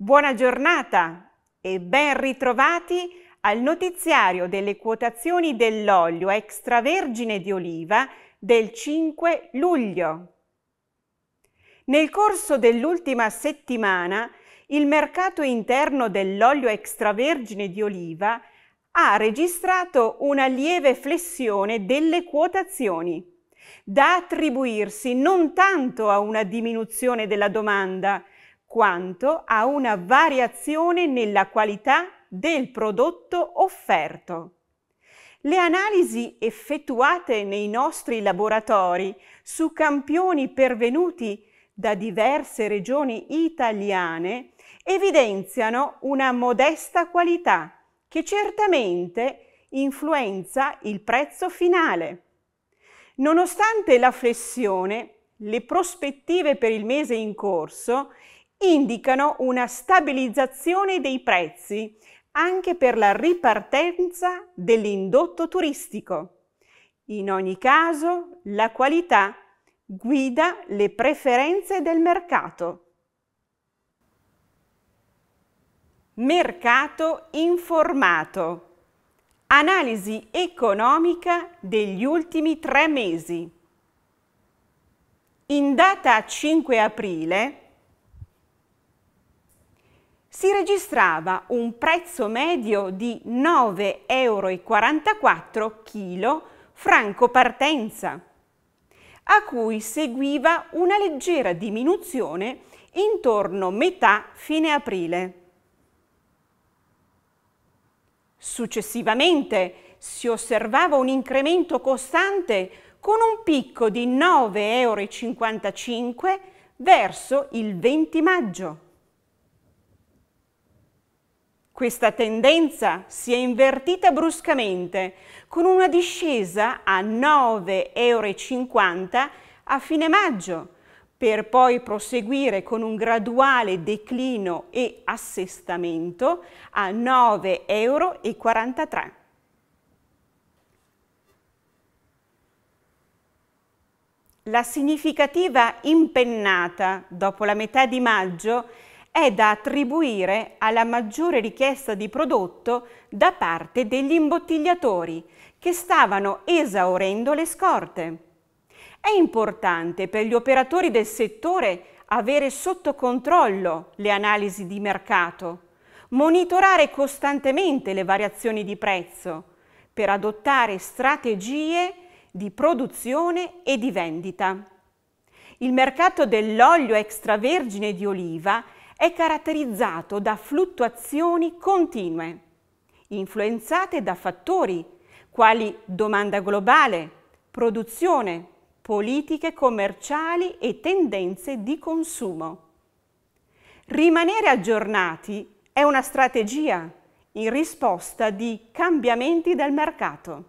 Buona giornata e ben ritrovati al notiziario delle quotazioni dell'olio extravergine di oliva del 5 luglio. Nel corso dell'ultima settimana il mercato interno dell'olio extravergine di oliva ha registrato una lieve flessione delle quotazioni, da attribuirsi non tanto a una diminuzione della domanda, quanto a una variazione nella qualità del prodotto offerto. Le analisi effettuate nei nostri laboratori su campioni pervenuti da diverse regioni italiane evidenziano una modesta qualità che certamente influenza il prezzo finale. Nonostante la flessione, le prospettive per il mese in corso indicano una stabilizzazione dei prezzi anche per la ripartenza dell'indotto turistico. In ogni caso, la qualità guida le preferenze del mercato. Mercato informato. Analisi economica degli ultimi 3 mesi. In data 5 aprile si registrava un prezzo medio di 9,44 euro chilo franco partenza, a cui seguiva una leggera diminuzione intorno metà-fine aprile. Successivamente si osservava un incremento costante con un picco di 9,55 euro verso il 20 maggio. Questa tendenza si è invertita bruscamente, con una discesa a 9,50 euro a fine maggio, per poi proseguire con un graduale declino e assestamento a 9,43 euro. La significativa impennata dopo la metà di maggio è da attribuire alla maggiore richiesta di prodotto da parte degli imbottigliatori, che stavano esaurendo le scorte. È importante per gli operatori del settore avere sotto controllo le analisi di mercato, monitorare costantemente le variazioni di prezzo per adottare strategie di produzione e di vendita. Il mercato dell'olio extravergine di oliva è caratterizzato da fluttuazioni continue, influenzate da fattori quali domanda globale, produzione, politiche commerciali e tendenze di consumo. Rimanere aggiornati è una strategia in risposta di cambiamenti del mercato.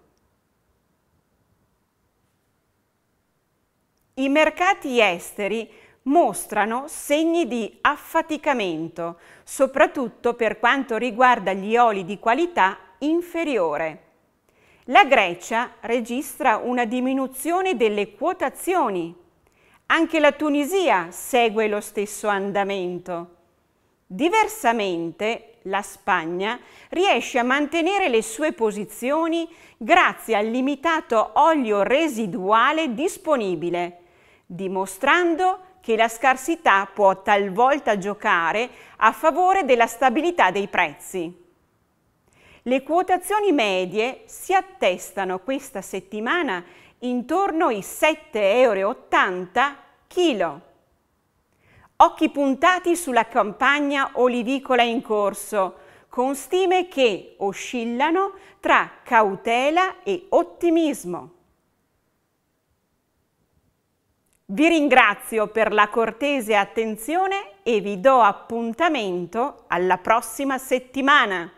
I mercati esteri mostrano segni di affaticamento, soprattutto per quanto riguarda gli oli di qualità inferiore. La Grecia registra una diminuzione delle quotazioni. Anche la Tunisia segue lo stesso andamento. Diversamente, la Spagna riesce a mantenere le sue posizioni grazie al limitato olio residuale disponibile, dimostrando che la scarsità può talvolta giocare a favore della stabilità dei prezzi. Le quotazioni medie si attestano questa settimana intorno ai 7,80 euro chilo. Occhi puntati sulla campagna olivicola in corso, con stime che oscillano tra cautela e ottimismo. Vi ringrazio per la cortese attenzione e vi do appuntamento alla prossima settimana.